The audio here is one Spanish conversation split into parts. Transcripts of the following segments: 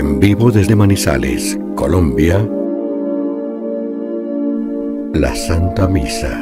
En vivo desde Manizales, Colombia, la Santa Misa.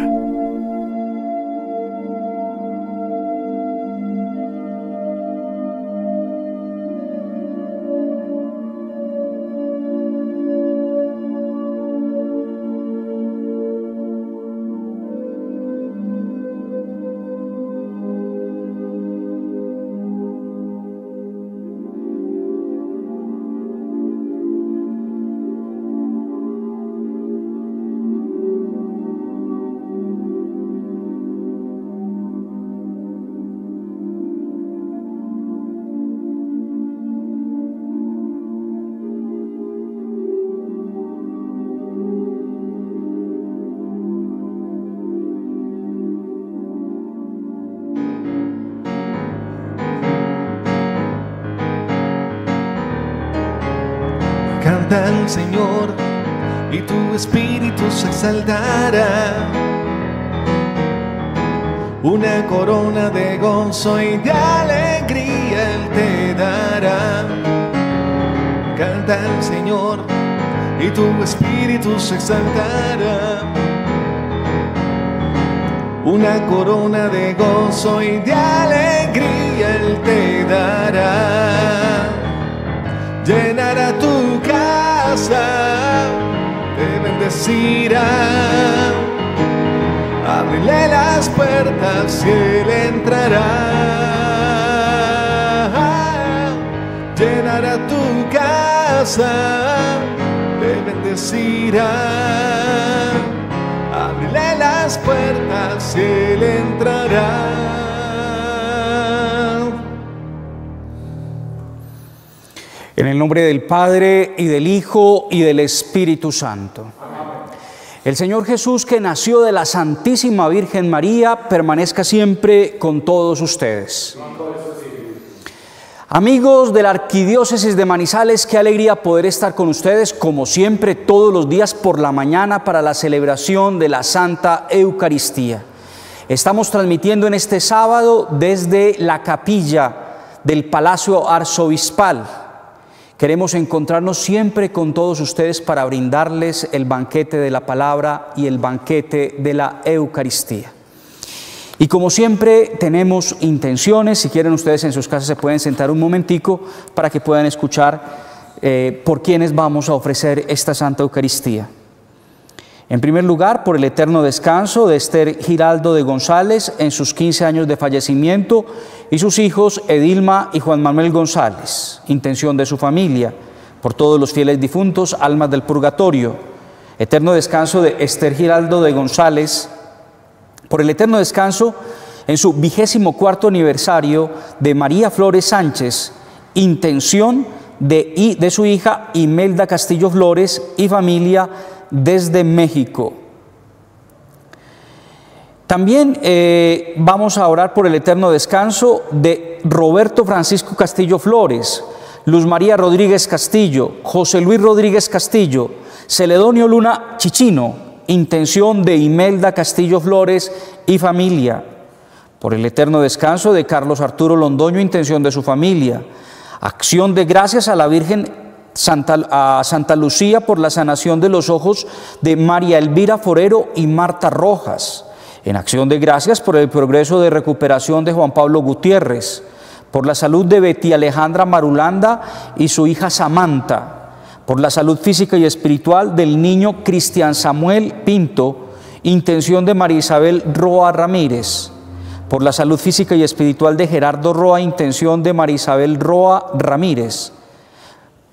Canta al Señor y tu espíritu se exaltará. Una corona de gozo y de alegría Él te dará. Canta al Señor y tu espíritu se exaltará. Una corona de gozo y de alegría Él te dará. Llenará tu casa, te bendecirá. Ábrele las puertas y Él entrará. Llenará tu casa, te bendecirá. Ábrele las puertas y Él entrará. En el nombre del Padre, y del Hijo, y del Espíritu Santo. Amén. El Señor Jesús, que nació de la Santísima Virgen María, permanezca siempre con todos ustedes. Amigos de la Arquidiócesis de Manizales, qué alegría poder estar con ustedes, como siempre, todos los días por la mañana para la celebración de la Santa Eucaristía. Estamos transmitiendo en este sábado desde la capilla del Palacio Arzobispal. Queremos encontrarnos siempre con todos ustedes para brindarles el banquete de la palabra y el banquete de la Eucaristía. Y como siempre tenemos intenciones. Si quieren ustedes en sus casas se pueden sentar un momentico para que puedan escuchar por quienes vamos a ofrecer esta Santa Eucaristía. En primer lugar, por el eterno descanso de Esther Giraldo de González en sus 15 años de fallecimiento y sus hijos Edilma y Juan Manuel González, intención de su familia, por todos los fieles difuntos, almas del purgatorio. Eterno descanso de Esther Giraldo de González, por el eterno descanso en su 24º aniversario de María Flores Sánchez, intención de su hija Imelda Castillo Flores y familia desde México. También vamos a orar por el eterno descanso de Roberto Francisco Castillo Flores, Luz María Rodríguez Castillo, José Luis Rodríguez Castillo, Celedonio Luna Chichino, intención de Imelda Castillo Flores y familia. Por el eterno descanso de Carlos Arturo Londoño, intención de su familia. Acción de gracias a la Virgen a Santa Lucía por la sanación de los ojos de María Elvira Forero y Marta Rojas. En acción de gracias por el progreso de recuperación de Juan Pablo Gutiérrez. Por la salud de Betty Alejandra Marulanda y su hija Samantha. Por la salud física y espiritual del niño Cristian Samuel Pinto, intención de María Isabel Roa Ramírez. Por la salud física y espiritual de Gerardo Roa, intención de María Isabel Roa Ramírez.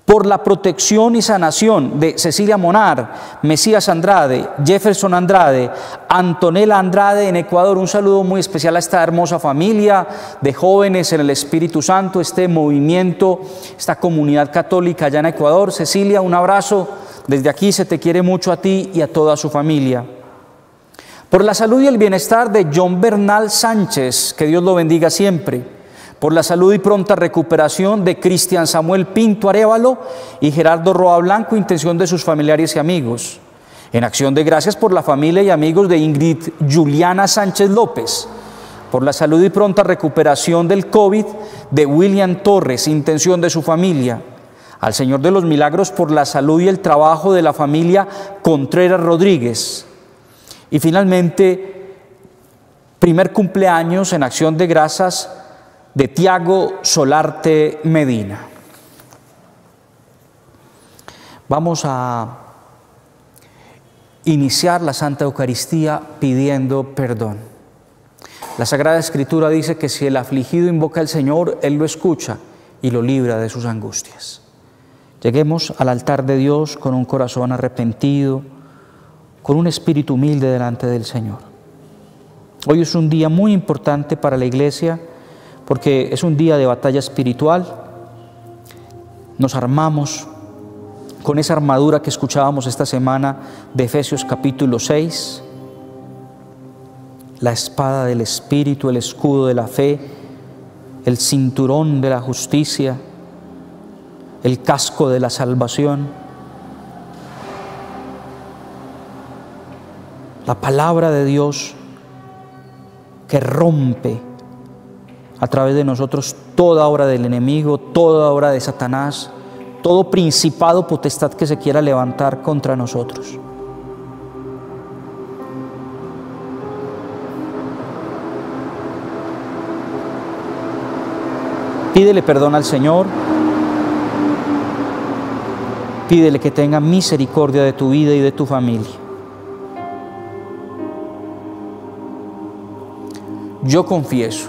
Por la protección y sanación de Cecilia Monar, Mesías Andrade, Jefferson Andrade, Antonella Andrade en Ecuador. Un saludo muy especial a esta hermosa familia de jóvenes en el Espíritu Santo, este movimiento, esta comunidad católica allá en Ecuador. Cecilia, un abrazo. Desde aquí se te quiere mucho a ti y a toda su familia. Por la salud y el bienestar de John Bernal Sánchez, que Dios lo bendiga siempre. Por la salud y pronta recuperación de Cristian Samuel Pinto Arevalo y Gerardo Roa Blanco, intención de sus familiares y amigos. En acción de gracias por la familia y amigos de Ingrid Juliana Sánchez López. Por la salud y pronta recuperación del COVID de William Torres, intención de su familia. al Señor de los Milagros por la salud y el trabajo de la familia Contreras Rodríguez. Y finalmente, primer cumpleaños en acción de gracias de Tiago Solarte Medina. Vamos a iniciar la Santa Eucaristía pidiendo perdón. La Sagrada Escritura dice que si el afligido invoca al Señor, Él lo escucha y lo libra de sus angustias. Lleguemos al altar de Dios con un corazón arrepentido, con un espíritu humilde delante del Señor. Hoy es un día muy importante para la Iglesia porque es un día de batalla espiritual. Nos armamos con esa armadura que escuchábamos esta semana de Efesios capítulo 6, la espada del Espíritu, el escudo de la fe, el cinturón de la justicia, el casco de la salvación, la palabra de Dios que rompe a través de nosotros toda obra del enemigo, toda obra de Satanás, todo principado, potestad que se quiera levantar contra nosotros. Pídele perdón al Señor. Pídele que tenga misericordia de tu vida y de tu familia. Yo confieso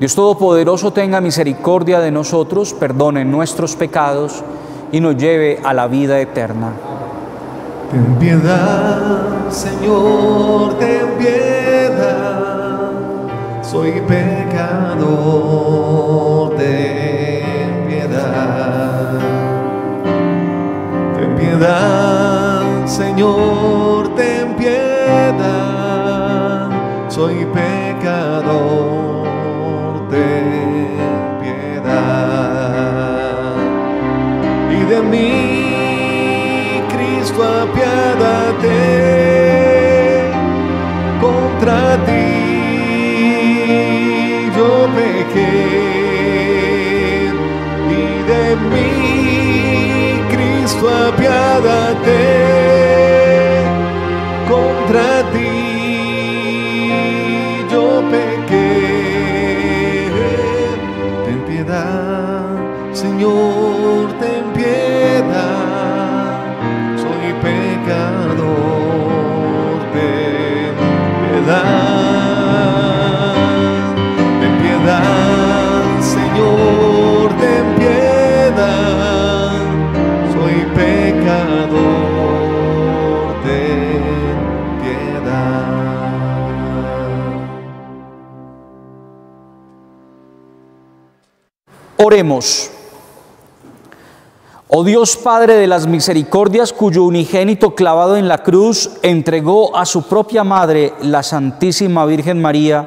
Dios Todopoderoso tenga misericordia de nosotros, perdone nuestros pecados, y nos lleve a la vida eterna. Ten piedad, Señor, ten piedad, soy pecador, ten piedad. Ten piedad, Señor, ten piedad, soy pecador, ten piedad. De mí, Cristo, apiádate, contra ti yo pequé. Y de mí, Cristo, apiádate, contra ti yo pequé. Ten piedad, Señor, ten piedad, soy pecador, ten piedad. Ten piedad, Señor, ten piedad, soy pecador, ten piedad. Oremos. Oh Dios Padre de las misericordias, cuyo unigénito clavado en la cruz entregó a su propia madre, la Santísima Virgen María,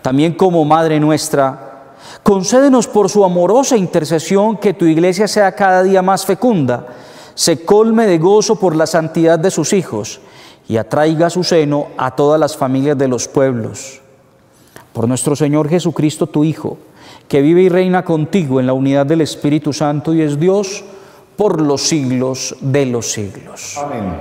también como Madre nuestra, concédenos por su amorosa intercesión que tu Iglesia sea cada día más fecunda, se colme de gozo por la santidad de sus hijos y atraiga a su seno a todas las familias de los pueblos. Por nuestro Señor Jesucristo, tu Hijo, que vive y reina contigo en la unidad del Espíritu Santo y es Dios, por los siglos de los siglos. Amén.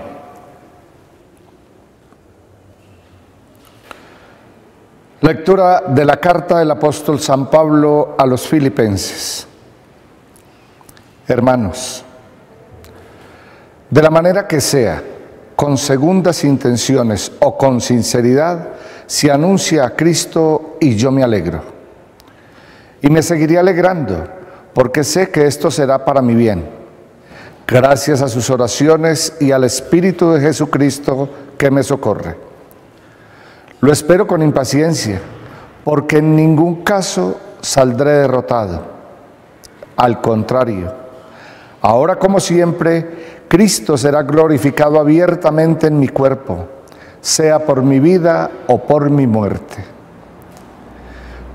Lectura de la carta del apóstol San Pablo a los Filipenses. Hermanos, de la manera que sea, con segundas intenciones o con sinceridad, se anuncia a Cristo y yo me alegro. Y me seguiré alegrando, porque sé que esto será para mi bien, gracias a sus oraciones y al Espíritu de Jesucristo que me socorre. Lo espero con impaciencia, porque en ningún caso saldré derrotado. Al contrario, ahora como siempre, Cristo será glorificado abiertamente en mi cuerpo, sea por mi vida o por mi muerte.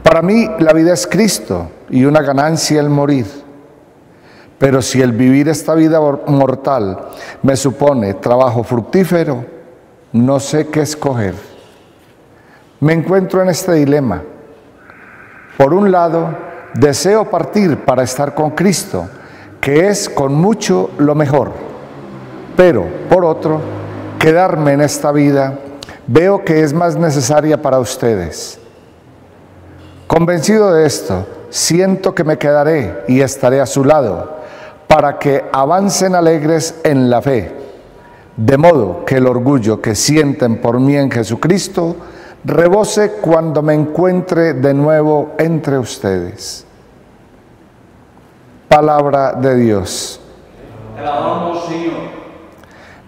Para mí la vida es Cristo y una ganancia el morir. Pero si el vivir esta vida mortal me supone trabajo fructífero, no sé qué escoger. Me encuentro en este dilema. Por un lado, deseo partir para estar con Cristo, que es con mucho lo mejor. Pero, por otro, quedarme en esta vida veo que es más necesaria para ustedes. Convencido de esto, siento que me quedaré y estaré a su lado, para que avancen alegres en la fe, de modo que el orgullo que sienten por mí en Jesucristo rebose cuando me encuentre de nuevo entre ustedes. Palabra de Dios. Te alabamos, Señor.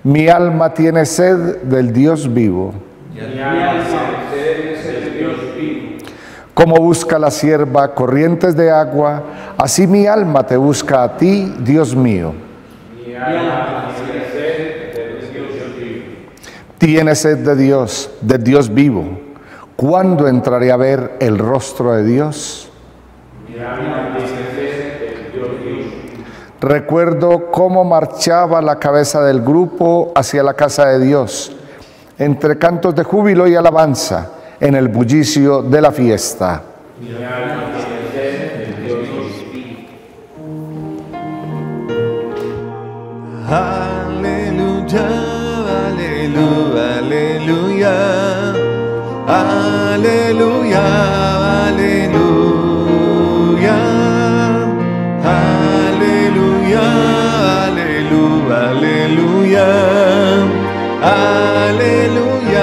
Mi alma tiene sed del Dios vivo. Como busca la sierva corrientes de agua, así mi alma te busca a ti, Dios mío. Mi alma tiene sed del Dios vivo. Tiene sed de Dios, del Dios vivo. ¿Cuándo entraré a ver el rostro de Dios? Mi alma tiene sed del Dios vivo. Recuerdo cómo marchaba la cabeza del grupo hacia la casa de Dios, entre cantos de júbilo y alabanza, en el bullicio de la fiesta. Aleluya, aleluya, aleluya, aleluya, aleluya, aleluya, aleluya, aleluya, aleluya.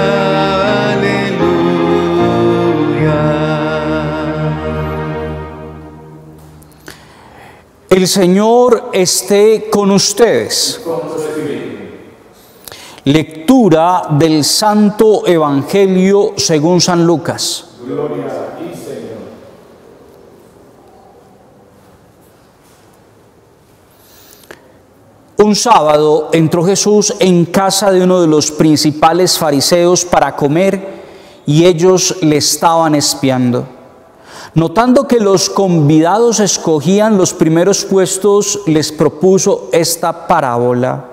El Señor esté con ustedes. Lectura del Santo Evangelio según San Lucas. Gloria a ti, Señor. Un sábado entró Jesús en casa de uno de los principales fariseos para comer, y ellos le estaban espiando. Notando que los convidados escogían los primeros puestos, les propuso esta parábola.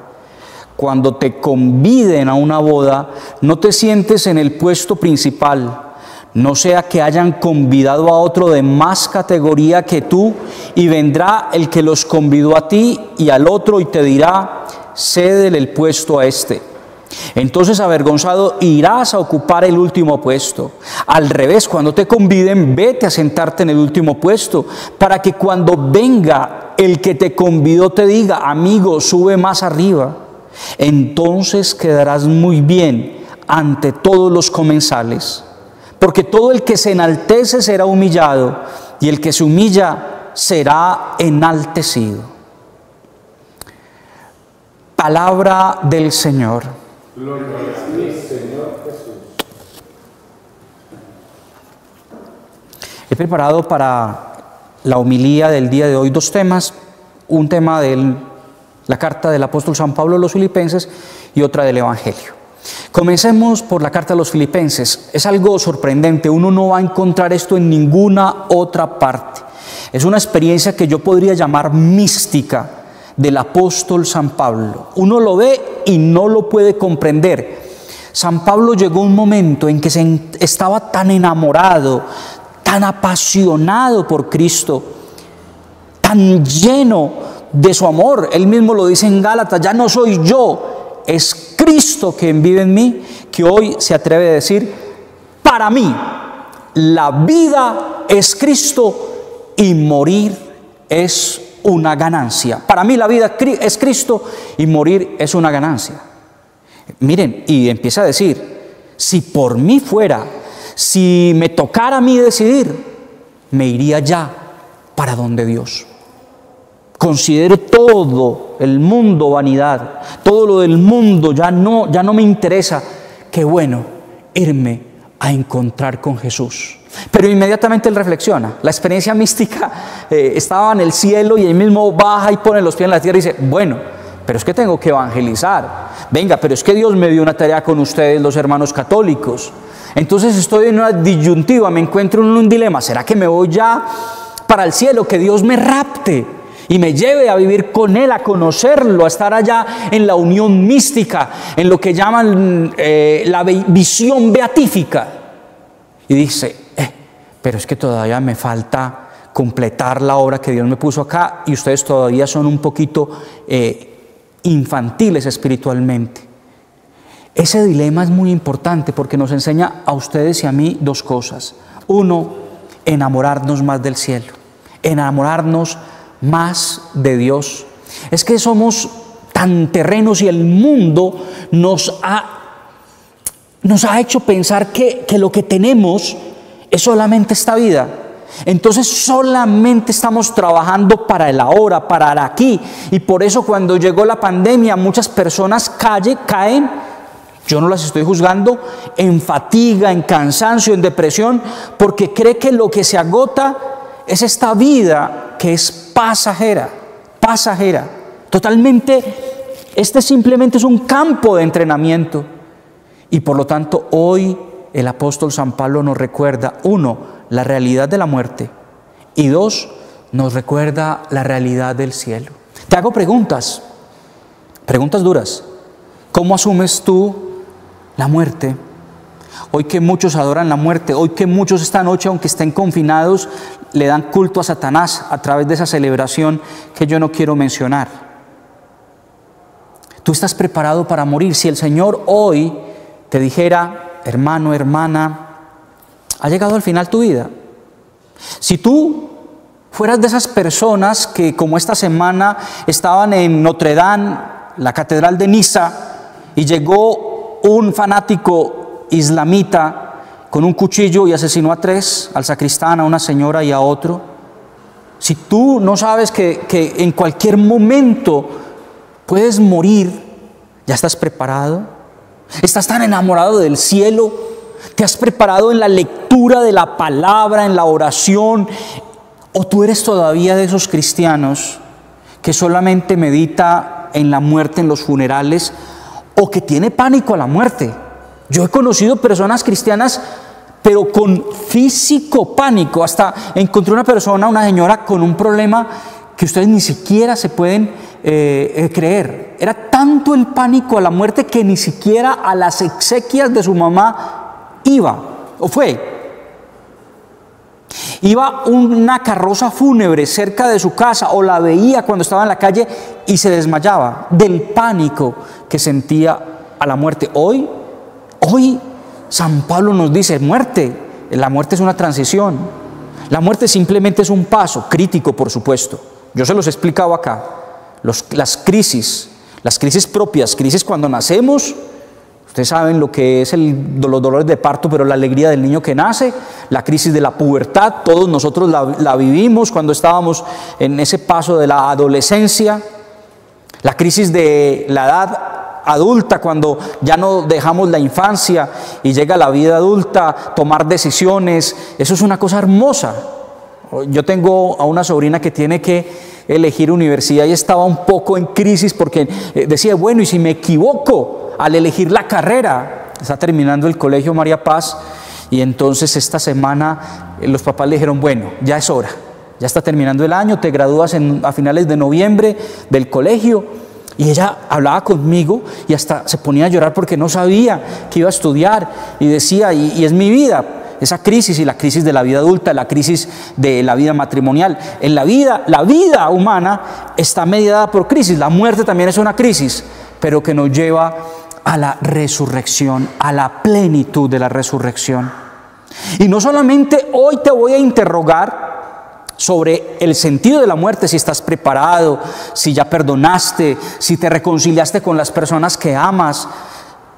Cuando te conviden a una boda, no te sientes en el puesto principal, no sea que hayan convidado a otro de más categoría que tú, y vendrá el que los convidó a ti y al otro y te dirá, cédele el puesto a este. Entonces, avergonzado, irás a ocupar el último puesto. Al revés, cuando te conviden, vete a sentarte en el último puesto, para que cuando venga el que te convidó te diga, amigo, sube más arriba. Entonces quedarás muy bien ante todos los comensales, porque todo el que se enaltece será humillado, y el que se humilla será enaltecido. Palabra del Señor. Gloria a ti, Señor Jesús. He preparado para la homilía del día de hoy dos temas. Un tema de la carta del apóstol San Pablo a los Filipenses y otra del Evangelio. Comencemos por la carta de los Filipenses. Es algo sorprendente, uno no va a encontrar esto en ninguna otra parte. Es una experiencia que yo podría llamar mística del apóstol San Pablo. Uno lo ve y no lo puede comprender. San Pablo llegó un momento en que estaba tan enamorado, tan apasionado por Cristo, tan lleno de su amor. Él mismo lo dice en Gálatas, ya no soy yo, es Cristo quien vive en mí, que hoy se atreve a decir, para mí la vida es Cristo y morir es una ganancia. Para mí la vida es Cristo y morir es una ganancia. Miren, y empieza a decir, si por mí fuera, si me tocara a mí decidir, me iría ya para donde Dios. Considero todo el mundo vanidad, todo lo del mundo ya no me interesa. Qué bueno irme a encontrar con Jesús. Pero inmediatamente él reflexiona. La experiencia mística estaba en el cielo y él mismo baja y pone los pies en la tierra y dice, bueno, pero es que tengo que evangelizar. Venga, pero es que Dios me dio una tarea con ustedes, los hermanos católicos. Entonces estoy en una disyuntiva, me encuentro en un dilema. ¿Será que me voy ya para el cielo, que Dios me rapte y me lleve a vivir con Él, a conocerlo, a estar allá en la unión mística, en lo que llaman la visión beatífica? Y dice, pero es que todavía me falta completar la obra que Dios me puso acá, y ustedes todavía son un poquito infantiles espiritualmente. Ese dilema es muy importante porque nos enseña a ustedes y a mí dos cosas. Uno, enamorarnos más del cielo, enamorarnos más de Dios. Es que somos tan terrenos y el mundo nos ha hecho pensar que lo que tenemos es solamente esta vida. Entonces solamente estamos trabajando para el ahora, para el aquí. Y por eso cuando llegó la pandemia muchas personas caen, yo no las estoy juzgando, en fatiga, en cansancio, en depresión, porque cree que lo que se agota es esta vida que es pasajera, pasajera. Totalmente, este simplemente es un campo de entrenamiento. Y por lo tanto hoy el apóstol San Pablo nos recuerda, uno, la realidad de la muerte, y dos, nos recuerda la realidad del cielo. Te hago preguntas, preguntas duras. ¿Cómo asumes tú la muerte? Hoy que muchos adoran la muerte, hoy que muchos esta noche, aunque estén confinados, le dan culto a Satanás a través de esa celebración que yo no quiero mencionar. ¿Tú estás preparado para morir? Si el Señor hoy te dijera, hermano, hermana, ha llegado al final tu vida. Si tú fueras de esas personas que, como esta semana, estaban en Notre Dame, la catedral de Niza, y llegó un fanático islamita con un cuchillo y asesinó a tres, al sacristán, a una señora y a otro. Si tú no sabes que en cualquier momento puedes morir, ¿ya estás preparado? ¿Estás tan enamorado del cielo? ¿Te has preparado en la lectura de la palabra, en la oración? ¿O tú eres todavía de esos cristianos que solamente medita en la muerte, en los funerales, o que tiene pánico a la muerte? Yo he conocido personas cristianas, pero con físico pánico. Hasta encontré una persona, una señora, con un problema que ustedes ni siquiera se pueden creer. Era tanto el pánico a la muerte que ni siquiera a las exequias de su mamá iba, o fue. Iba una carroza fúnebre cerca de su casa, o la veía cuando estaba en la calle y se desmayaba del pánico que sentía a la muerte. Hoy San Pablo nos dice, muerte, la muerte es una transición. La muerte simplemente es un paso crítico, por supuesto. Yo se los he explicado acá. Las crisis propias, crisis cuando nacemos. Ustedes saben lo que es los dolores de parto, pero la alegría del niño que nace, la crisis de la pubertad, todos nosotros la vivimos cuando estábamos en ese paso de la adolescencia, la crisis de la edad adulta, cuando ya no dejamos la infancia y llega la vida adulta, tomar decisiones, eso es una cosa hermosa. Yo tengo a una sobrina que tiene que elegir universidad y estaba un poco en crisis porque decía, bueno, ¿y si me equivoco al elegir la carrera? Está terminando el colegio María Paz, y entonces esta semana los papás le dijeron, bueno, ya es hora, ya está terminando el año, te gradúas a finales de noviembre del colegio. Y ella hablaba conmigo y hasta se ponía a llorar porque no sabía que iba a estudiar, y decía, y es mi vida. Esa crisis, y la crisis de la vida adulta, la crisis de la vida matrimonial. En la vida humana está mediada por crisis. La muerte también es una crisis, pero que nos lleva a la resurrección, a la plenitud de la resurrección. Y no solamente hoy te voy a interrogar sobre el sentido de la muerte, si estás preparado, si ya perdonaste, si te reconciliaste con las personas que amas,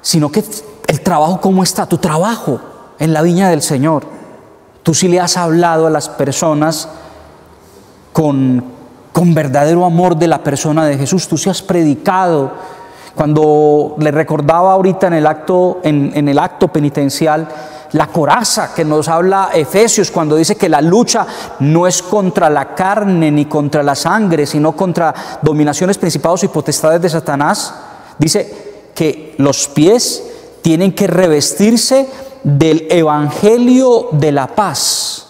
sino que el trabajo, ¿cómo está tu trabajo en la viña del Señor? Tú sí le has hablado a las personas con verdadero amor de la persona de Jesús, tú sí has predicado. Cuando le recordaba ahorita en el acto penitencial la coraza que nos habla Efesios cuando dice que la lucha no es contra la carne ni contra la sangre, sino contra dominaciones, principados y potestades de Satanás. Dice que los pies tienen que revestirse del evangelio de la paz.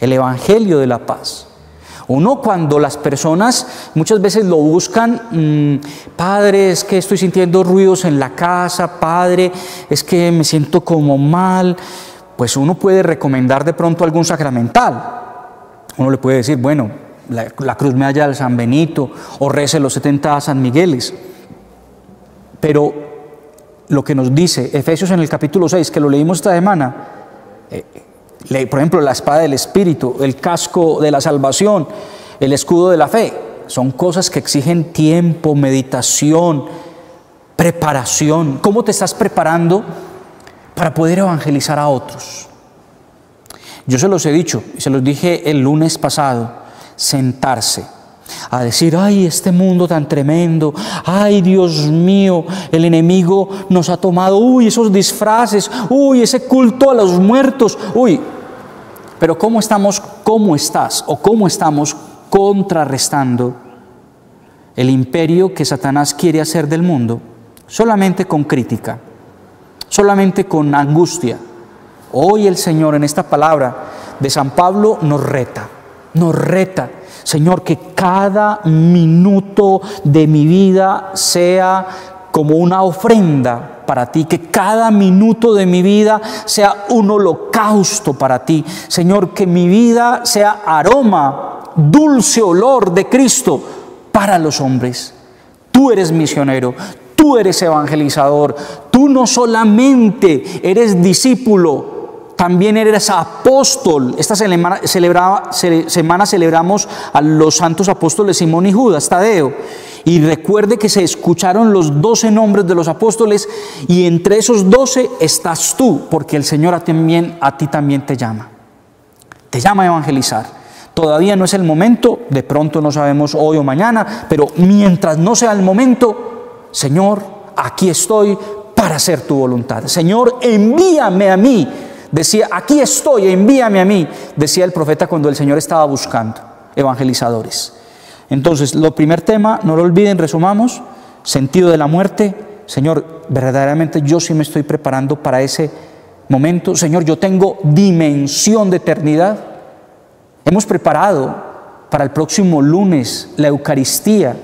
El evangelio de la paz. Uno, cuando las personas muchas veces lo buscan, padre, es que estoy sintiendo ruidos en la casa, padre, es que me siento como mal, pues uno puede recomendar de pronto algún sacramental. Uno le puede decir, bueno, la cruz medalla del San Benito, o rece los 70 San Migueles. Pero lo que nos dice Efesios en el capítulo 6, que lo leímos esta semana, por ejemplo, la espada del Espíritu, el casco de la salvación, el escudo de la fe, son cosas que exigen tiempo, meditación, preparación. ¿Cómo te estás preparando para poder evangelizar a otros? Yo se los he dicho, y se los dije el lunes pasado, sentarse a decir, ay, este mundo tan tremendo, ay, Dios mío, el enemigo nos ha tomado, uy, esos disfraces, uy, ese culto a los muertos, uy. Pero ¿cómo estamos, cómo estás o cómo estamos contrarrestando el imperio que Satanás quiere hacer del mundo? Solamente con crítica, solamente con angustia. Hoy el Señor en esta palabra de San Pablo nos reta, nos reta. Señor, que cada minuto de mi vida sea como una ofrenda para ti, que cada minuto de mi vida sea un holocausto para ti. Señor, que mi vida sea aroma, dulce olor de Cristo para los hombres. Tú eres misionero, tú eres evangelizador, tú no solamente eres discípulo, también eres apóstol. Esta semana celebramos a los santos apóstoles Simón y Judas Tadeo. Y recuerde que se escucharon los 12 nombres de los apóstoles y entre esos 12 estás tú, porque el Señor a ti también te llama. Te llama a evangelizar. Todavía no es el momento, de pronto no sabemos hoy o mañana, pero mientras no sea el momento, Señor, aquí estoy para hacer tu voluntad. Señor, envíame a mí. Decía, aquí estoy, envíame a mí, decía el profeta cuando el Señor estaba buscando evangelizadores. Entonces, lo primer tema, no lo olviden, resumamos, sentido de la muerte. Señor, verdaderamente yo sí me estoy preparando para ese momento. Señor, yo tengo dimensión de eternidad. Hemos preparado para el próximo lunes la Eucaristía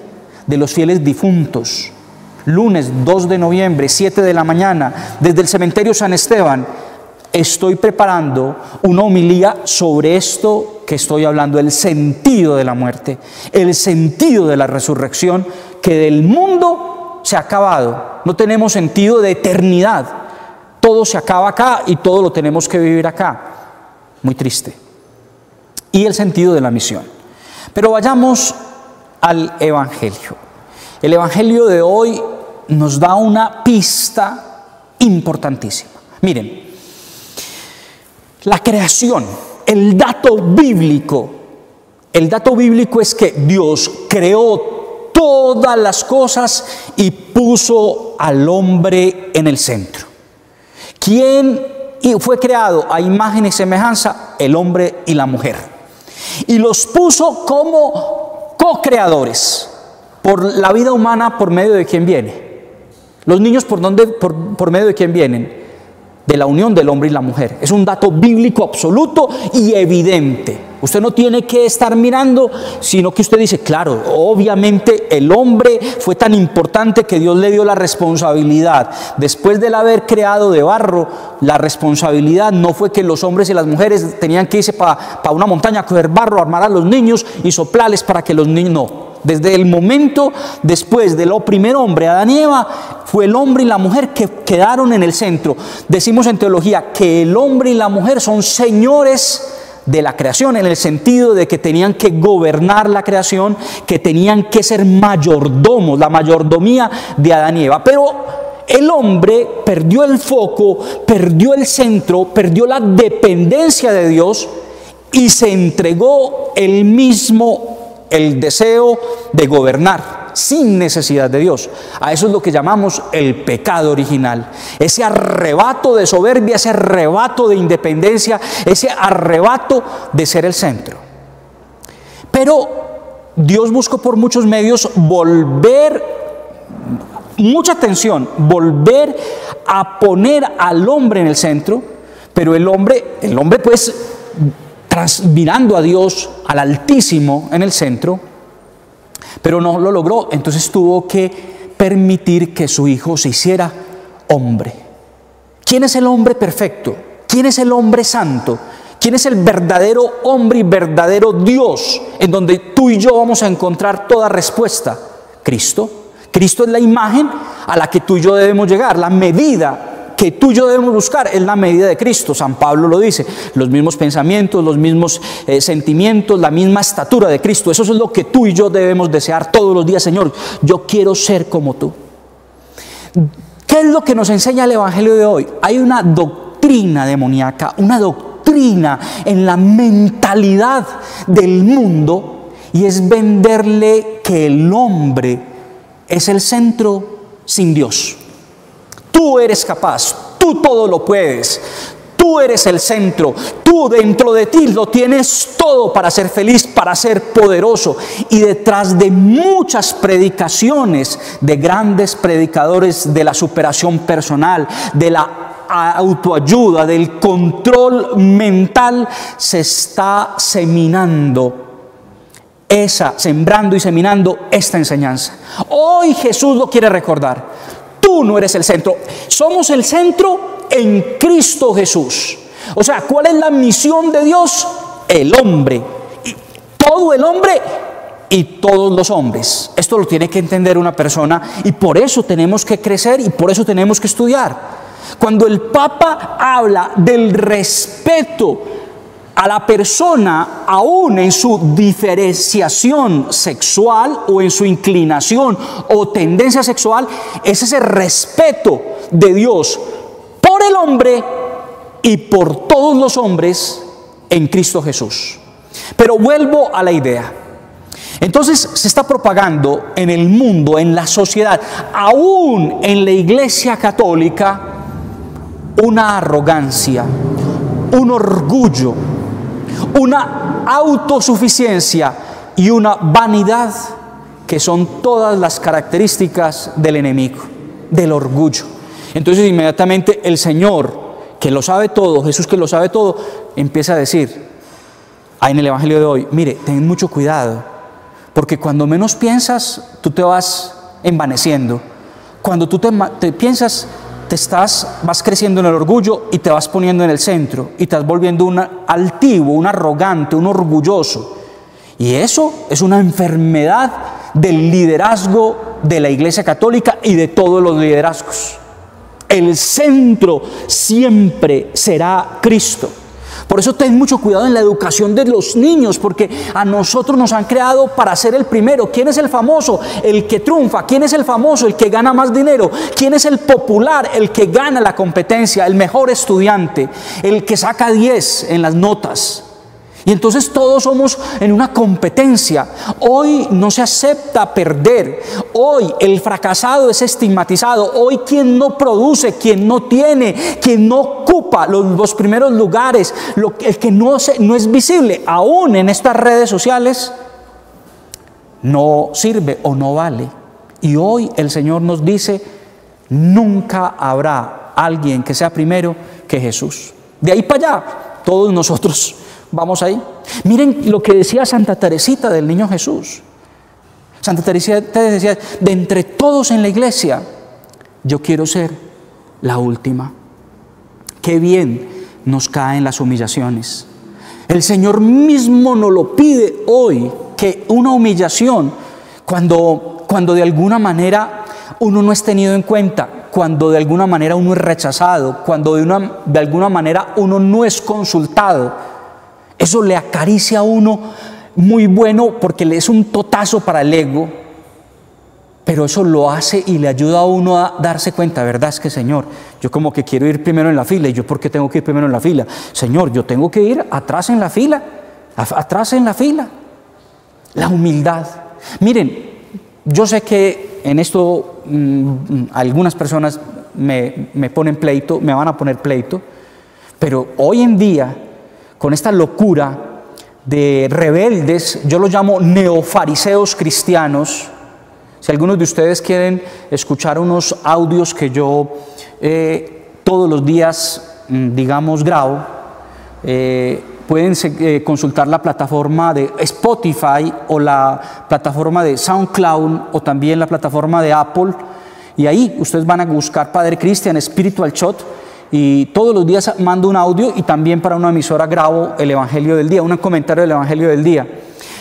de los fieles difuntos. Lunes 2 de noviembre, 7 de la mañana, desde el cementerio San Esteban. Estoy preparando una homilía sobre esto que estoy hablando, el sentido de la muerte, el sentido de la resurrección, que del mundo se ha acabado. No tenemos sentido de eternidad. Todo se acaba acá y todo lo tenemos que vivir acá. Muy triste. Y el sentido de la misión. Pero vayamos al Evangelio. El Evangelio de hoy nos da una pista importantísima. Miren. La creación, el dato bíblico es que Dios creó todas las cosas y puso al hombre en el centro. ¿Quién fue creado a imagen y semejanza? El hombre y la mujer. Y los puso como co-creadores por la vida humana, por medio de quién viene. Los niños, ¿por dónde? Por medio de quién vienen. De la unión del hombre y la mujer. Es un dato bíblico absoluto y evidente. Usted no tiene que estar mirando, sino que usted dice, claro, obviamente el hombre fue tan importante que Dios le dio la responsabilidad. Después del haber creado de barro, la responsabilidad no fue que los hombres y las mujeres tenían que irse para una montaña a coger barro, armar a los niños y soplarles para que los niños... No. Desde el momento después del primer hombre, Adán y Eva, fue el hombre y la mujer que quedaron en el centro. Decimos en teología que el hombre y la mujer son señores de la creación, en el sentido de que tenían que gobernar la creación, que tenían que ser mayordomos, la mayordomía de Adán y Eva. Pero el hombre perdió el foco, perdió el centro, perdió la dependencia de Dios y se entregó él mismo el deseo de gobernar, sin necesidad de Dios. A eso es lo que llamamos el pecado original. Ese arrebato de soberbia, ese arrebato de independencia, ese arrebato de ser el centro. Pero Dios buscó por muchos medios volver a poner al hombre en el centro, pero el hombre pues mirando a Dios, al Altísimo en el centro, pero no lo logró. Entonces tuvo que permitir que su hijo se hiciera hombre. ¿Quién es el hombre perfecto? ¿Quién es el hombre santo? ¿Quién es el verdadero hombre y verdadero Dios? En donde tú y yo vamos a encontrar toda respuesta. Cristo. Cristo es la imagen a la que tú y yo debemos llegar. La medida que tú y yo debemos buscar es la medida de Cristo. San Pablo lo dice. Los mismos pensamientos, los mismos sentimientos, la misma estatura de Cristo. Eso es lo que tú y yo debemos desear todos los días. Señor, yo quiero ser como tú. ¿Qué es lo que nos enseña el Evangelio de hoy? Hay una doctrina demoníaca, una doctrina en la mentalidad del mundo, y es venderle que el hombre es el centro sin Dios. Tú eres capaz, tú todo lo puedes, tú eres el centro, tú dentro de ti lo tienes todo para ser feliz, para ser poderoso. Y detrás de muchas predicaciones de grandes predicadores de la superación personal, de la autoayuda, del control mental, se está sembrando y seminando esta enseñanza. Hoy Jesús lo quiere recordar. Tú no eres el centro. Somos el centro en Cristo Jesús. O sea, ¿cuál es la misión de Dios? El hombre. Y todo el hombre y todos los hombres. Esto lo tiene que entender una persona, y por eso tenemos que crecer y por eso tenemos que estudiar. Cuando el Papa habla del respeto a la persona, aún en su diferenciación sexual o en su inclinación o tendencia sexual, es ese respeto de Dios por el hombre y por todos los hombres en Cristo Jesús. Pero vuelvo a la idea. Entonces se está propagando en el mundo, en la sociedad, aún en la Iglesia Católica, una arrogancia, un orgullo, una autosuficiencia y una vanidad, que son todas las características del enemigo, del orgullo. Entonces inmediatamente el Señor, que lo sabe todo, Jesús que lo sabe todo, empieza a decir, ahí en el Evangelio de hoy, mire, ten mucho cuidado, porque cuando menos piensas, tú te vas envaneciendo. Cuando tú te piensas, vas creciendo en el orgullo y te vas poniendo en el centro y te vas volviendo un altivo, un arrogante, un orgulloso. Y eso es una enfermedad del liderazgo de la Iglesia Católica y de todos los liderazgos. El centro siempre será Cristo. Por eso ten mucho cuidado en la educación de los niños, porque a nosotros nos han creado para ser el primero. ¿Quién es el famoso? El que triunfa. ¿Quién es el famoso? El que gana más dinero. ¿Quién es el popular? El que gana la competencia, el mejor estudiante, el que saca 10 en las notas. Y entonces todos somos en una competencia. Hoy no se acepta perder. Hoy el fracasado es estigmatizado. Hoy quien no produce, quien no tiene, quien no ocupa los primeros lugares, el que no es visible, aún en estas redes sociales, no sirve o no vale. Y hoy el Señor nos dice, nunca habrá alguien que sea primero que Jesús. De ahí para allá, todos nosotros vamos ahí. Miren lo que decía Santa Teresita del Niño Jesús. Santa Teresita decía, de entre todos en la iglesia, yo quiero ser la última. Qué bien nos caen las humillaciones. El Señor mismo nos lo pide hoy, que una humillación, cuando de alguna manera uno no es tenido en cuenta, cuando de alguna manera uno es rechazado, cuando de alguna manera uno no es consultado, eso le acaricia a uno muy bueno, porque le es un totazo para el ego, pero eso lo hace y le ayuda a uno a darse cuenta, ¿verdad? Es que Señor, yo como que quiero ir primero en la fila, y yo ¿por qué tengo que ir primero en la fila? Señor, yo tengo que ir atrás en la fila, atrás en la fila. La humildad. Miren, Yo sé que en esto algunas personas me ponen pleito, me van a poner pleito, pero hoy en día, con esta locura de rebeldes, yo los llamo neofariseos cristianos. Si algunos de ustedes quieren escuchar unos audios que yo todos los días, digamos, grabo, pueden consultar la plataforma de Spotify o la plataforma de SoundCloud o también la plataforma de Apple. Y ahí ustedes van a buscar Padre Cristian Spiritual Shot y todos los días mando un audio y también para una emisora grabo el Evangelio del Día, un comentario del Evangelio del Día.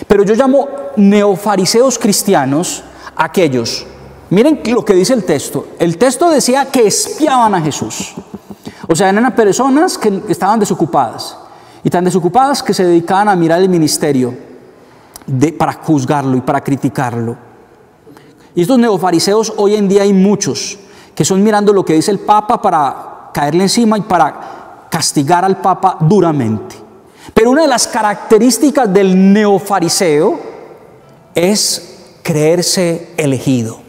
Pero yo llamo neofariseos cristianos aquellos. Miren lo que dice el texto. El texto decía que espiaban a Jesús. O sea, eran personas que estaban desocupadas. Y tan desocupadas que se dedicaban a mirar el ministerio para juzgarlo y para criticarlo. Y estos neofariseos hoy en día hay muchos que son mirando lo que dice el Papa para caerle encima y para castigar al Papa duramente. Pero una de las características del neofariseo es creerse elegido.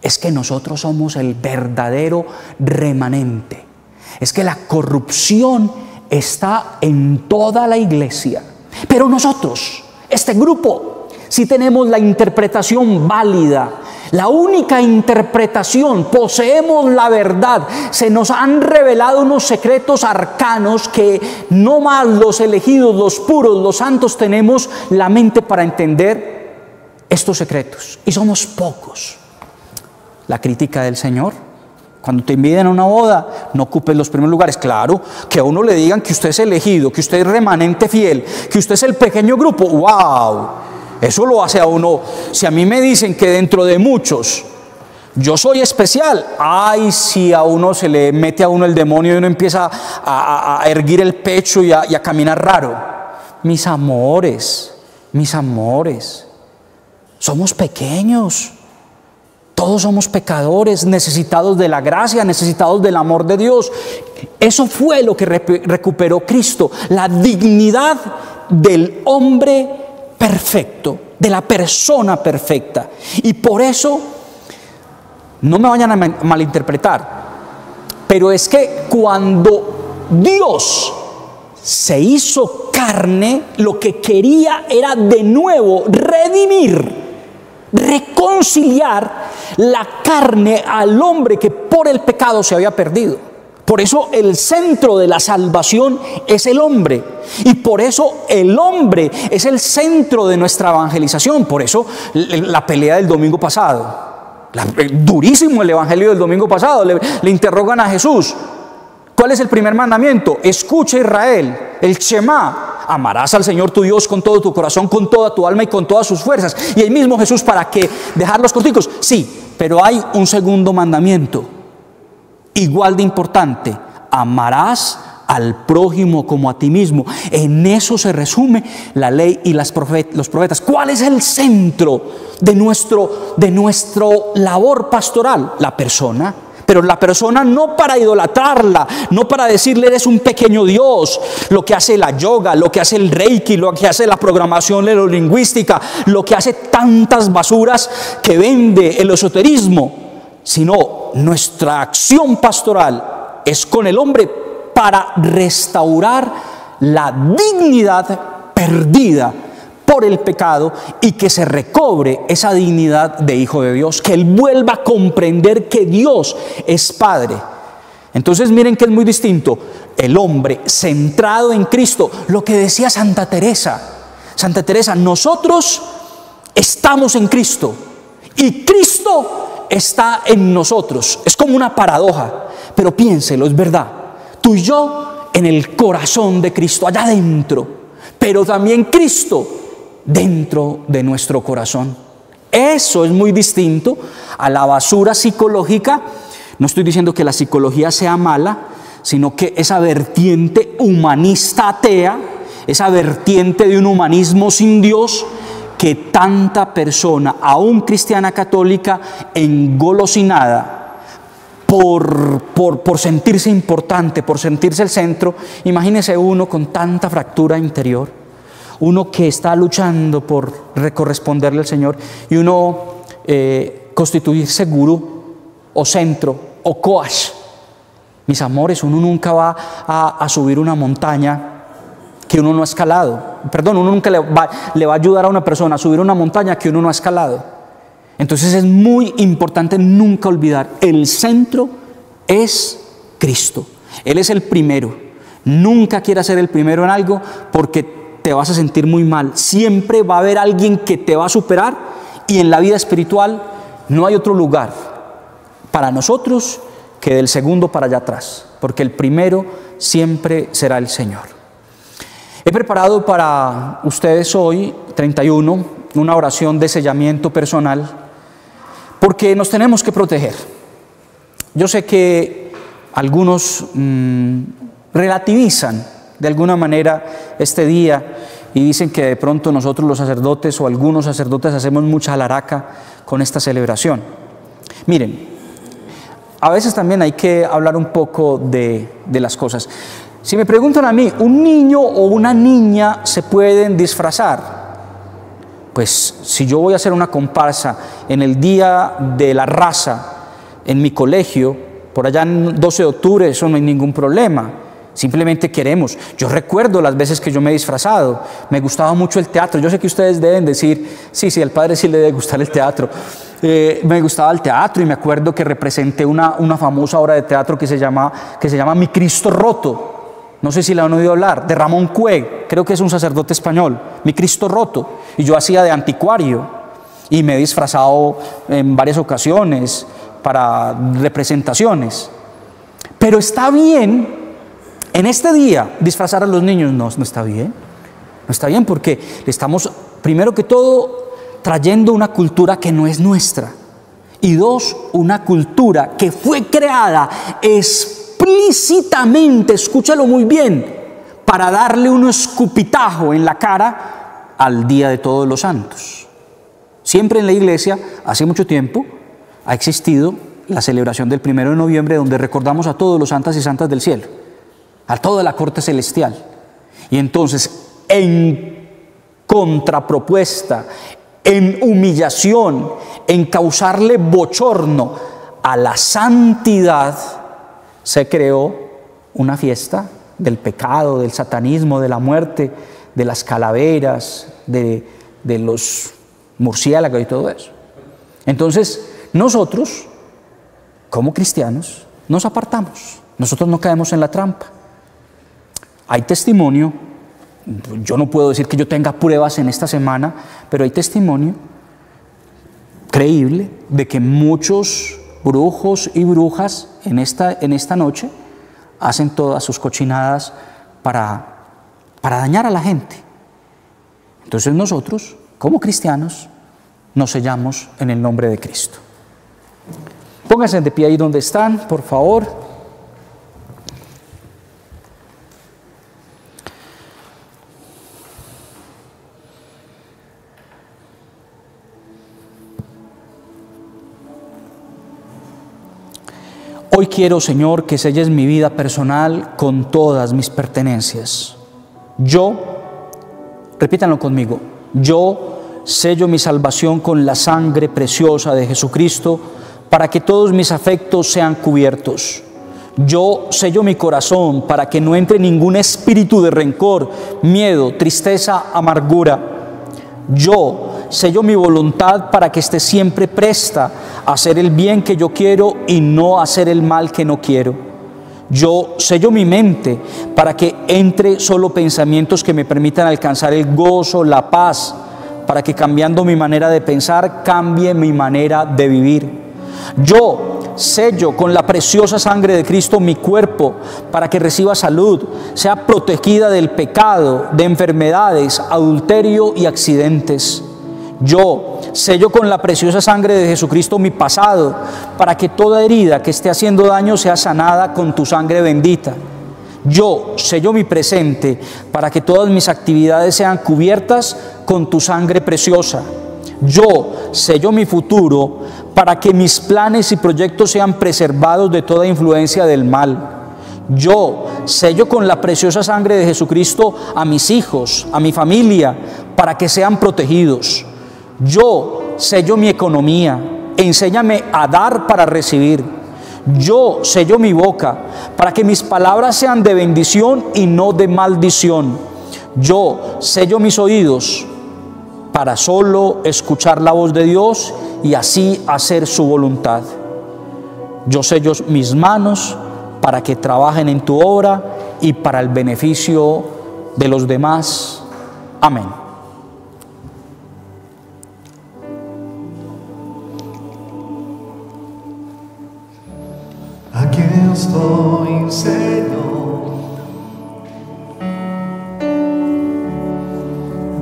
Es que nosotros somos el verdadero remanente. Es que la corrupción está en toda la iglesia. Pero nosotros, este grupo, sí tenemos la interpretación válida, la única interpretación, poseemos la verdad. Se nos han revelado unos secretos arcanos que no más los elegidos, los puros, los santos tenemos la mente para entender estos secretos. Y somos pocos. La crítica del Señor. Cuando te inviten a una boda, no ocupes los primeros lugares. Claro, que a uno le digan que usted es elegido, que usted es remanente fiel, que usted es el pequeño grupo. ¡Wow! Eso lo hace a uno. Si a mí me dicen que dentro de muchos yo soy especial, ¡ay! Si a uno se le mete a uno el demonio y uno empieza a erguir el pecho y a caminar raro. Mis amores, somos pequeños. Todos somos pecadores, necesitados de la gracia, necesitados del amor de Dios. Eso fue lo que recuperó Cristo, la dignidad del hombre perfecto, de la persona perfecta. Y por eso, no me vayan a malinterpretar, pero es que cuando Dios se hizo carne, lo que quería era de nuevo redimir, reconciliar la carne al hombre que por el pecado se había perdido. Por eso el centro de la salvación es el hombre. Y por eso el hombre es el centro de nuestra evangelización. Por eso la pelea del domingo pasado. Durísimo el evangelio del domingo pasado. Le interrogan a Jesús. ¿Cuál es el primer mandamiento? Escucha Israel, el Shema, amarás al Señor tu Dios con todo tu corazón, con toda tu alma y con todas sus fuerzas. Y ahí mismo Jesús, ¿para qué? ¿Dejar los corticos? Sí, pero hay un segundo mandamiento, igual de importante, amarás al prójimo como a ti mismo. En eso se resume la ley y los profetas. ¿Cuál es el centro de nuestro labor pastoral? La persona. Pero la persona no para idolatrarla, no para decirle eres un pequeño Dios. Lo que hace la yoga, lo que hace el reiki, lo que hace la programación neurolingüística, lo que hace tantas basuras que vende el esoterismo. Sino nuestra acción pastoral es con el hombre para restaurar la dignidad perdida por el pecado y que se recobre esa dignidad de hijo de Dios, que él vuelva a comprender que Dios es Padre. Entonces miren que es muy distinto el hombre centrado en Cristo, lo que decía Santa Teresa. Santa Teresa, nosotros estamos en Cristo y Cristo está en nosotros. Es como una paradoja, pero piénselo, es verdad. Tú y yo en el corazón de Cristo, allá adentro, pero también Cristo dentro de nuestro corazón. Eso es muy distinto a la basura psicológica. No estoy diciendo que la psicología sea mala, sino que esa vertiente humanista atea, esa vertiente de un humanismo sin Dios, que tanta persona, aún cristiana católica, engolosinada por sentirse importante, por sentirse el centro. Imagínese uno con tanta fractura interior. Uno que está luchando por corresponderle al Señor y uno constituirse gurú o centro o coach. Mis amores, uno nunca va a subir una montaña que uno no ha escalado. Perdón, uno nunca le va a ayudar a una persona a subir una montaña que uno no ha escalado. Entonces es muy importante nunca olvidar, el centro es Cristo. Él es el primero. Nunca quieras ser el primero en algo porque te vas a sentir muy mal. Siempre va a haber alguien que te va a superar, y en la vida espiritual no hay otro lugar para nosotros que del segundo para allá atrás, porque el primero siempre será el Señor. He preparado para ustedes hoy, 31, una oración de sellamiento personal, porque nos tenemos que proteger. Yo sé que algunos relativizan de alguna manera este día y dicen que de pronto nosotros los sacerdotes o algunos sacerdotes hacemos mucha alaraca con esta celebración. Miren, a veces también hay que hablar un poco de las cosas. Si me preguntan a mí, ¿un niño o una niña se pueden disfrazar? Pues si yo voy a hacer una comparsa en el Día de la Raza, en mi colegio, por allá en 12 de octubre, eso no hay ningún problema. Simplemente queremos. Yo recuerdo las veces que yo me he disfrazado. Me gustaba mucho el teatro. Yo sé que ustedes deben decir, sí, al padre sí le debe gustar el teatro. Me gustaba el teatro y me acuerdo que representé una famosa obra de teatro que se llama Mi Cristo Roto. No sé si la han oído hablar, de Ramón Cueg, creo que es un sacerdote español, Mi Cristo Roto. Y yo hacía de anticuario y me he disfrazado en varias ocasiones para representaciones. Pero está bien, en este día, disfrazar a los niños no está bien. No está bien porque le estamos, primero que todo, trayendo una cultura que no es nuestra. Y dos, una cultura que fue creada explícitamente, escúchalo muy bien, para darle un escupitajo en la cara al Día de Todos los Santos. Siempre en la iglesia, hace mucho tiempo, ha existido la celebración del 1 de noviembre, donde recordamos a todos los santos y santas del cielo, a toda la corte celestial. Y entonces, en contrapropuesta, en humillación, en causarle bochorno a la santidad, se creó una fiesta del pecado, del satanismo, de la muerte, de las calaveras, de los murciélagos y todo eso. Entonces, nosotros, como cristianos, nos apartamos. Nosotros no caemos en la trampa. Hay testimonio, yo no puedo decir que yo tenga pruebas en esta semana, pero hay testimonio creíble de que muchos brujos y brujas en esta noche hacen todas sus cochinadas para dañar a la gente. Entonces nosotros, como cristianos, nos sellamos en el nombre de Cristo. Pónganse de pie ahí donde están, por favor. Hoy quiero, Señor, que selles mi vida personal con todas mis pertenencias. Yo, repítanlo conmigo, yo sello mi salvación con la sangre preciosa de Jesucristo para que todos mis afectos sean cubiertos. Yo sello mi corazón para que no entre ningún espíritu de rencor, miedo, tristeza, amargura. Yo sello mi voluntad para que esté siempre presta a hacer el bien que yo quiero y no hacer el mal que no quiero. Yo sello mi mente para que entre solo pensamientos que me permitan alcanzar el gozo, la paz, para que cambiando mi manera de pensar, cambie mi manera de vivir. Yo sello con la preciosa sangre de Cristo mi cuerpo para que reciba salud, sea protegida del pecado, de enfermedades, adulterio y accidentes. Yo sello con la preciosa sangre de Jesucristo mi pasado para que toda herida que esté haciendo daño sea sanada con tu sangre bendita. Yo sello mi presente para que todas mis actividades sean cubiertas con tu sangre preciosa. Yo sello mi futuro para que mis planes y proyectos sean preservados de toda influencia del mal. Yo sello con la preciosa sangre de Jesucristo a mis hijos, a mi familia, para que sean protegidos. Yo selló mi economía, enséñame a dar para recibir. Yo sello mi boca para que mis palabras sean de bendición y no de maldición. Yo sello mis oídos para solo escuchar la voz de Dios y así hacer su voluntad. Yo sello mis manos para que trabajen en tu obra y para el beneficio de los demás. Amén. Aquí estoy, Señor,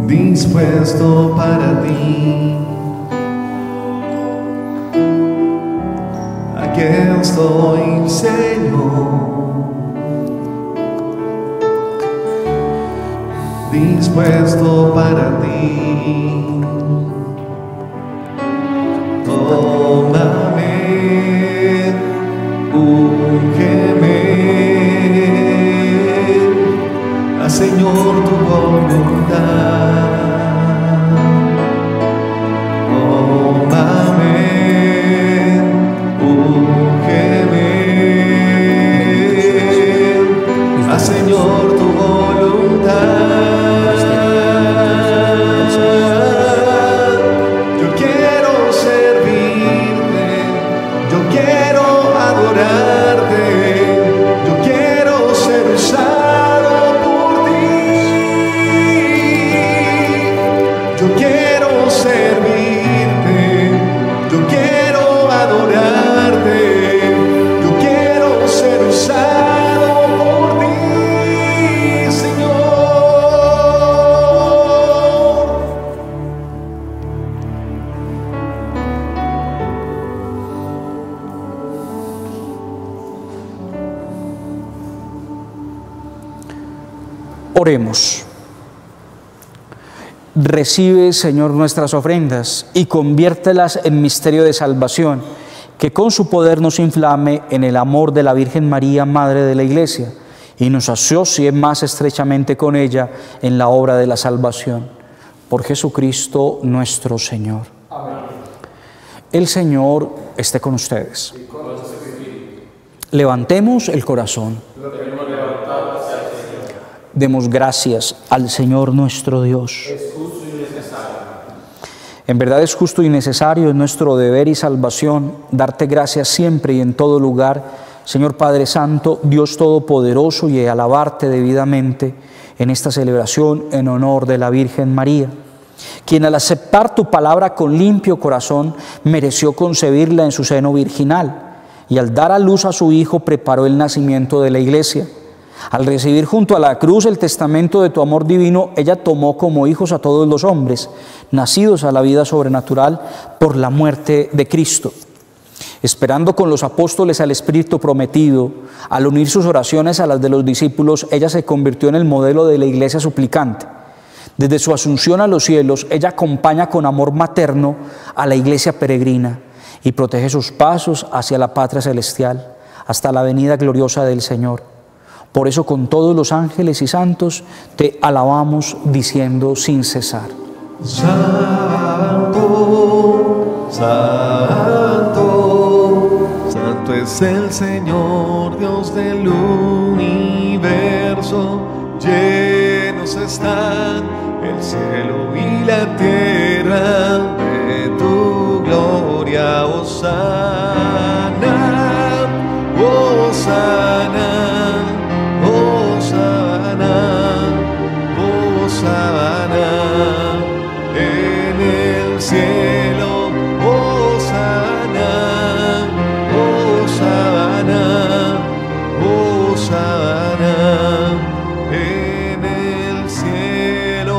dispuesto para ti. Aquí estoy, Señor, dispuesto para ti. Tómame, úngeme, haz, Señor, tu voluntad. Oremos. Recibe, Señor, nuestras ofrendas y conviértelas en misterio de salvación, que con su poder nos inflame en el amor de la Virgen María, Madre de la Iglesia, y nos asocie más estrechamente con ella en la obra de la salvación. Por Jesucristo nuestro Señor. Amén. El Señor esté con ustedes. Levantemos el corazón. Demos gracias al Señor nuestro Dios. Es justo y necesario. En verdad es justo y necesario, es nuestro deber y salvación, darte gracias siempre y en todo lugar, Señor Padre Santo, Dios Todopoderoso, y alabarte debidamente en esta celebración en honor de la Virgen María, quien al aceptar tu palabra con limpio corazón, mereció concebirla en su seno virginal, y al dar a luz a su Hijo preparó el nacimiento de la Iglesia. Al recibir junto a la cruz el testamento de tu amor divino, ella tomó como hijos a todos los hombres, nacidos a la vida sobrenatural por la muerte de Cristo. Esperando con los apóstoles al Espíritu prometido, al unir sus oraciones a las de los discípulos, ella se convirtió en el modelo de la Iglesia suplicante. Desde su asunción a los cielos, ella acompaña con amor materno a la Iglesia peregrina y protege sus pasos hacia la patria celestial, hasta la venida gloriosa del Señor. Por eso con todos los ángeles y santos te alabamos diciendo sin cesar. Santo, santo, santo es el Señor Dios del universo. Llenos están el cielo y la tierra de tu gloria. Hosana, hosana. Cielo, hosana, hosana, hosana en el cielo.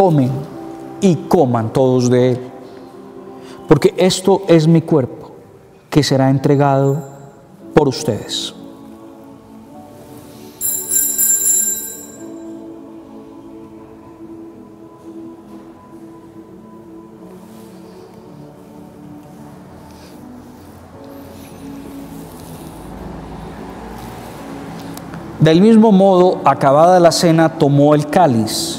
tomen y coman todos de él, porque esto es mi cuerpo que será entregado por ustedes. Del mismo modo, acabada la cena, tomó el cáliz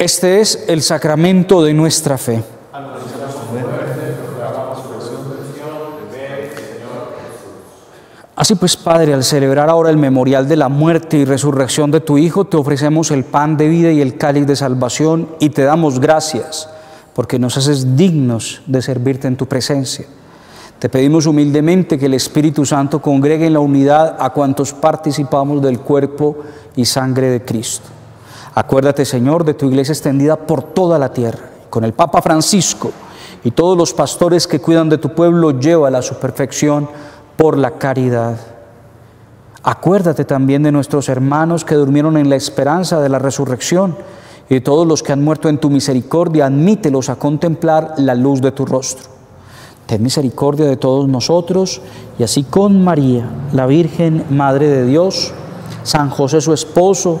Este es el sacramento de nuestra fe. Así pues, Padre, al celebrar ahora el memorial de la muerte y resurrección de tu Hijo, te ofrecemos el pan de vida y el cáliz de salvación y te damos gracias, porque nos haces dignos de servirte en tu presencia. Te pedimos humildemente que el Espíritu Santo congregue en la unidad a cuantos participamos del cuerpo y sangre de Cristo. Acuérdate, Señor, de tu iglesia extendida por toda la tierra. Con el Papa Francisco y todos los pastores que cuidan de tu pueblo, llévala a su perfección por la caridad. Acuérdate también de nuestros hermanos que durmieron en la esperanza de la resurrección y de todos los que han muerto en tu misericordia, admítelos a contemplar la luz de tu rostro. Ten misericordia de todos nosotros y así con María, la Virgen Madre de Dios, San José su esposo,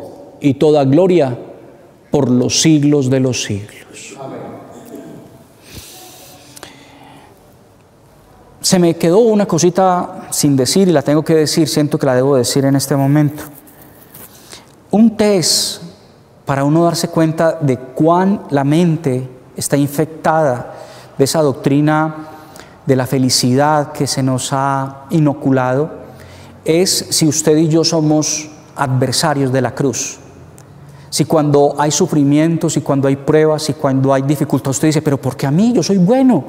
y toda gloria por los siglos de los siglos. Amén. Se me quedó una cosita sin decir y la tengo que decir, siento que la debo decir en este momento. Un test para uno darse cuenta de cuán la mente está infectada de esa doctrina de la felicidad que se nos ha inoculado es si usted y yo somos adversarios de la cruz. Si cuando hay sufrimientos, si cuando hay pruebas, si cuando hay dificultades, usted dice: pero porque a mí, yo soy bueno,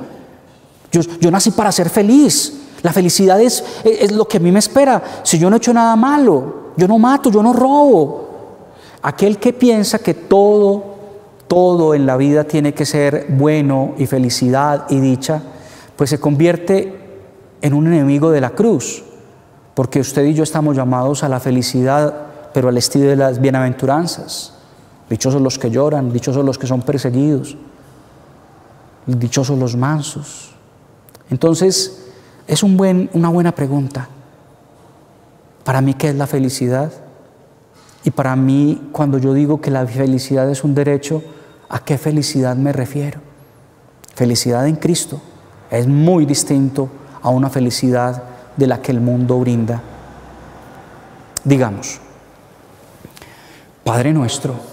yo nací para ser feliz, la felicidad es lo que a mí me espera, si yo no he hecho nada malo, yo no mato, yo no robo. Aquel que piensa que todo en la vida tiene que ser bueno y felicidad y dicha, pues se convierte en un enemigo de la cruz, porque usted y yo estamos llamados a la felicidad, pero al estilo de las bienaventuranzas. Dichosos los que lloran, dichosos los que son perseguidos, dichosos los mansos. Entonces, es una buena pregunta. ¿Para mí qué es la felicidad? Y para mí, cuando yo digo que la felicidad es un derecho, ¿a qué felicidad me refiero? Felicidad en Cristo es muy distinto a una felicidad de la que el mundo brinda. Digamos: Padre nuestro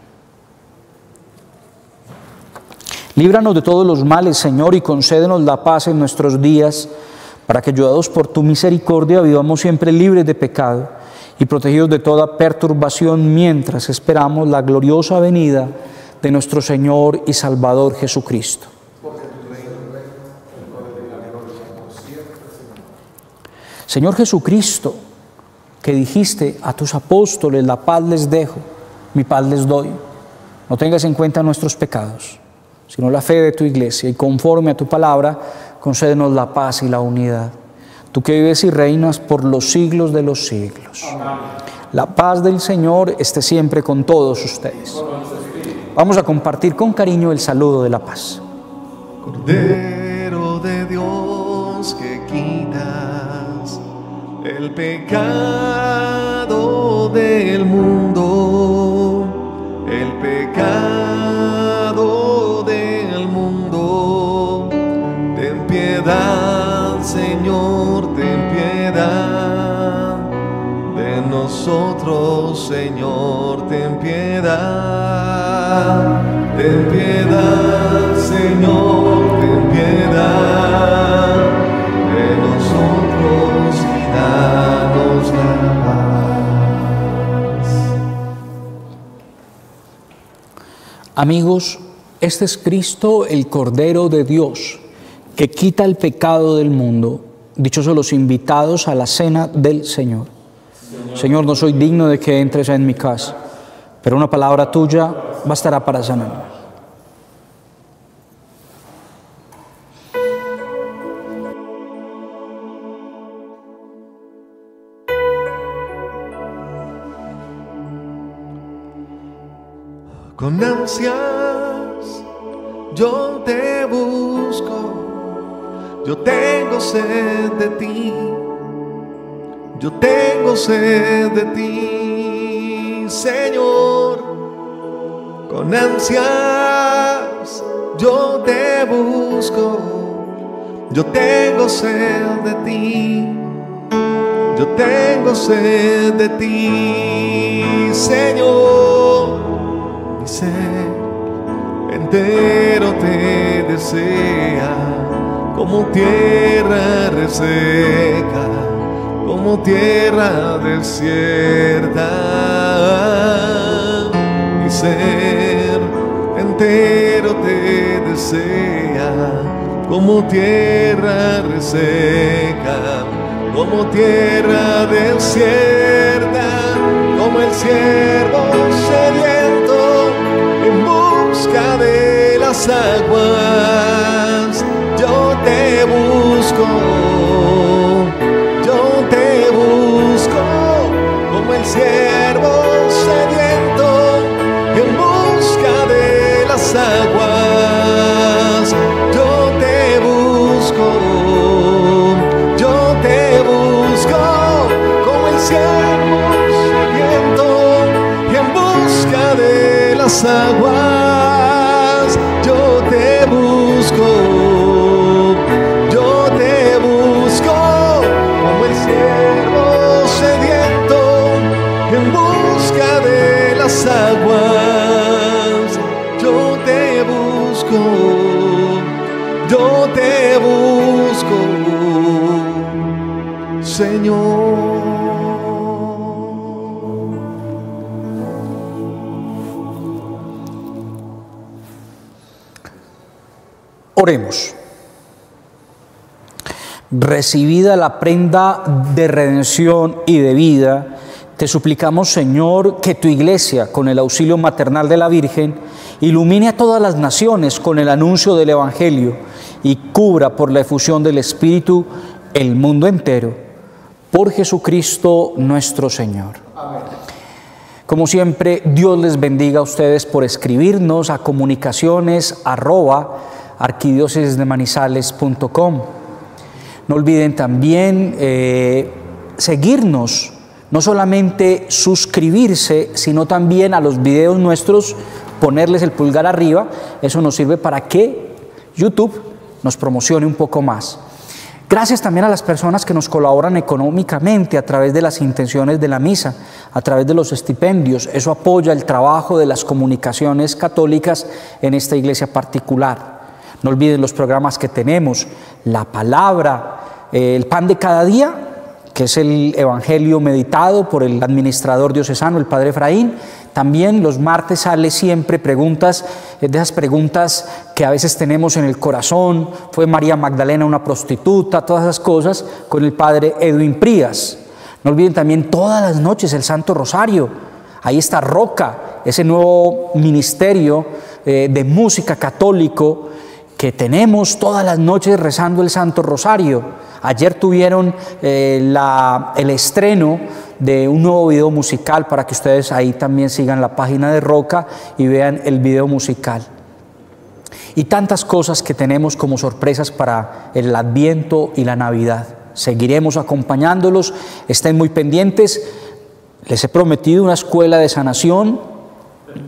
Líbranos de todos los males, Señor, y concédenos la paz en nuestros días, para que, ayudados por tu misericordia, vivamos siempre libres de pecado y protegidos de toda perturbación, mientras esperamos la gloriosa venida de nuestro Señor y Salvador Jesucristo. Señor Jesucristo, que dijiste a tus apóstoles, la paz les dejo, mi paz les doy. No tengas en cuenta nuestros pecados, sino la fe de tu iglesia, y conforme a tu palabra, concédenos la paz y la unidad. Tú que vives y reinas por los siglos de los siglos. Amén. La paz del Señor esté siempre con todos ustedes. Vamos a compartir con cariño el saludo de la paz. Cordero de Dios, que quitas el pecado del mundo, el pecado del mundo, ten piedad, Señor, ten piedad de nosotros, Señor, ten piedad. Ten piedad, Señor, ten piedad de nosotros y danos la paz. Amigos, este es Cristo, el Cordero de Dios, que quita el pecado del mundo. Dichosos los invitados a la cena del Señor. Señor, no soy digno de que entres en mi casa, pero una palabra tuya bastará para sanar. Con ansias yo te busco, yo tengo sed de ti, yo tengo sed de ti, Señor. Con ansias yo te busco, yo tengo sed de ti, yo tengo sed de ti, Señor. Mi ser entero te desea, como tierra reseca, como tierra desierta. Mi ser entero te desea, como tierra reseca, como tierra desierta, como el siervo sediento en busca de las aguas. Yo te busco, yo te busco, como el siervo sediento en busca de las aguas. Yo te busco, yo te busco, como el siervo sediento y en busca de las aguas. Yo te busco, yo te busco, como el siervo sediento y en busca de las aguas. Yo te busco, Señor. Oremos. Recibida la prenda de redención y de vida, te suplicamos, Señor, que tu Iglesia, con el auxilio maternal de la Virgen, ilumine a todas las naciones con el anuncio del Evangelio y cubra por la efusión del Espíritu el mundo entero. Por Jesucristo nuestro Señor. Amén. Como siempre, Dios les bendiga a ustedes por escribirnos a comunicaciones@arquidiócesisdemanizales.com. No olviden también seguirnos. No solamente suscribirse, sino también a los videos nuestros, ponerles el pulgar arriba. Eso nos sirve para que YouTube nos promocione un poco más. Gracias también a las personas que nos colaboran económicamente a través de las intenciones de la misa, a través de los estipendios. Eso apoya el trabajo de las comunicaciones católicas en esta iglesia particular. No olviden los programas que tenemos, la palabra, el pan de cada día, que es el evangelio meditado por el administrador diocesano, el padre Efraín. También los martes sale siempre preguntas, de esas preguntas que a veces tenemos en el corazón. ¿Fue María Magdalena una prostituta? Todas esas cosas con el padre Edwin Prías. No olviden también todas las noches el Santo Rosario. Ahí está Roca, ese nuevo ministerio de música católico que tenemos todas las noches rezando el Santo Rosario. Ayer tuvieron el estreno de un nuevo video musical para que ustedes ahí también sigan la página de Roca y vean el video musical. Y tantas cosas que tenemos como sorpresas para el Adviento y la Navidad. Seguiremos acompañándolos, estén muy pendientes. Les he prometido una escuela de sanación,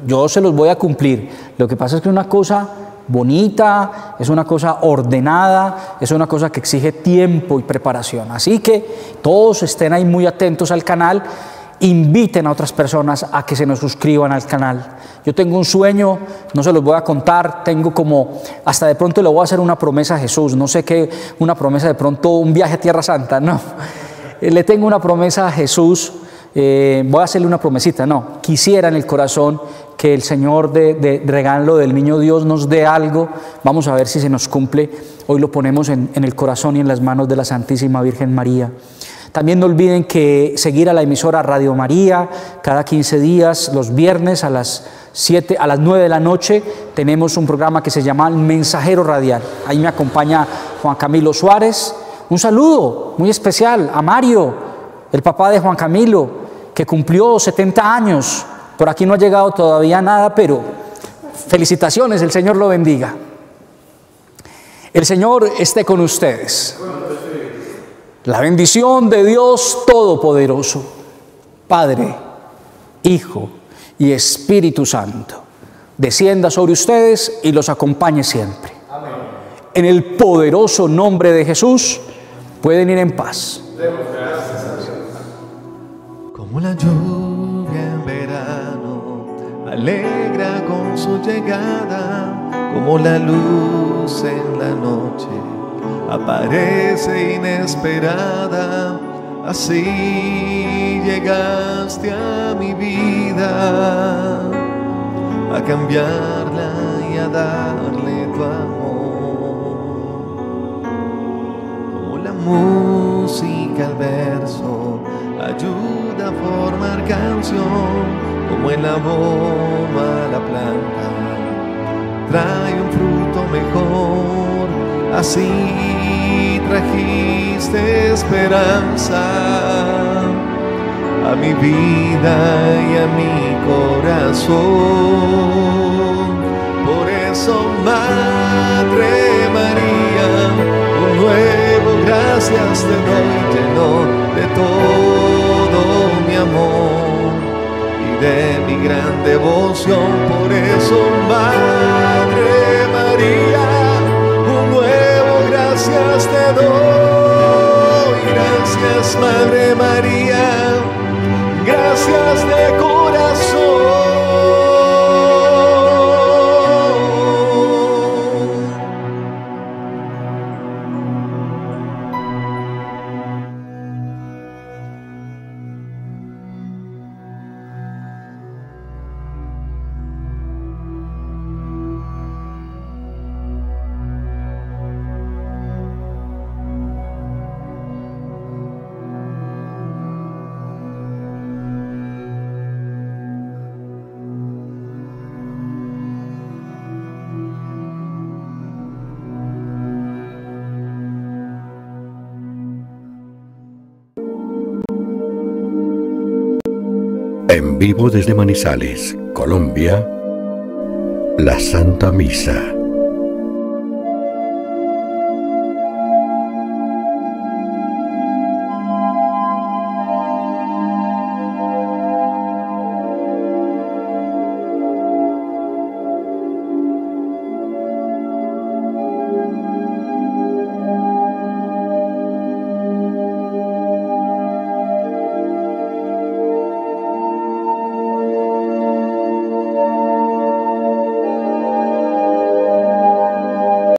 yo se los voy a cumplir. Lo que pasa es que una cosa bonita, es una cosa ordenada, es una cosa que exige tiempo y preparación. Así que todos estén ahí muy atentos al canal, inviten a otras personas a que se nos suscriban al canal. Yo tengo un sueño, no se los voy a contar, tengo como, hasta de pronto le voy a hacer una promesa a Jesús, no sé qué, una promesa de pronto, un viaje a Tierra Santa, no. Le tengo una promesa a Jesús, voy a hacerle una promesita, no, quisiera en el corazón que el Señor de regalo del niño Dios nos dé algo. Vamos a ver si se nos cumple. Hoy lo ponemos en el corazón y en las manos de la Santísima Virgen María. También no olviden que seguir a la emisora Radio María cada 15 días, los viernes a las 9 de la noche tenemos un programa que se llama El Mensajero Radial. Ahí me acompaña Juan Camilo Suárez. Un saludo muy especial a Mario, el papá de Juan Camilo, que cumplió 70 años. Por aquí no ha llegado todavía nada, pero felicitaciones, el Señor lo bendiga. El Señor esté con ustedes. La bendición de Dios Todopoderoso, Padre, Hijo y Espíritu Santo, descienda sobre ustedes y los acompañe siempre. Amén. En el poderoso nombre de Jesús, pueden ir en paz. Demos gracias a Dios. Como la lluvia en verano alegra con su llegada, como la luz en la noche, aparece inesperada, así llegaste a mi vida, a cambiarla y a darle tu amor. Como la música al verso ayuda a formar canción, como el aroma a la planta trae un fruto mejor, así trajiste esperanza a mi vida y a mi corazón. Por eso, Madre María, un nuevo gracias te doy, lleno de todo mi amor, de mi gran devoción. Por eso, Madre María, un nuevo gracias te doy. Gracias, Madre María, gracias de vivo desde Manizales, Colombia, la Santa Misa.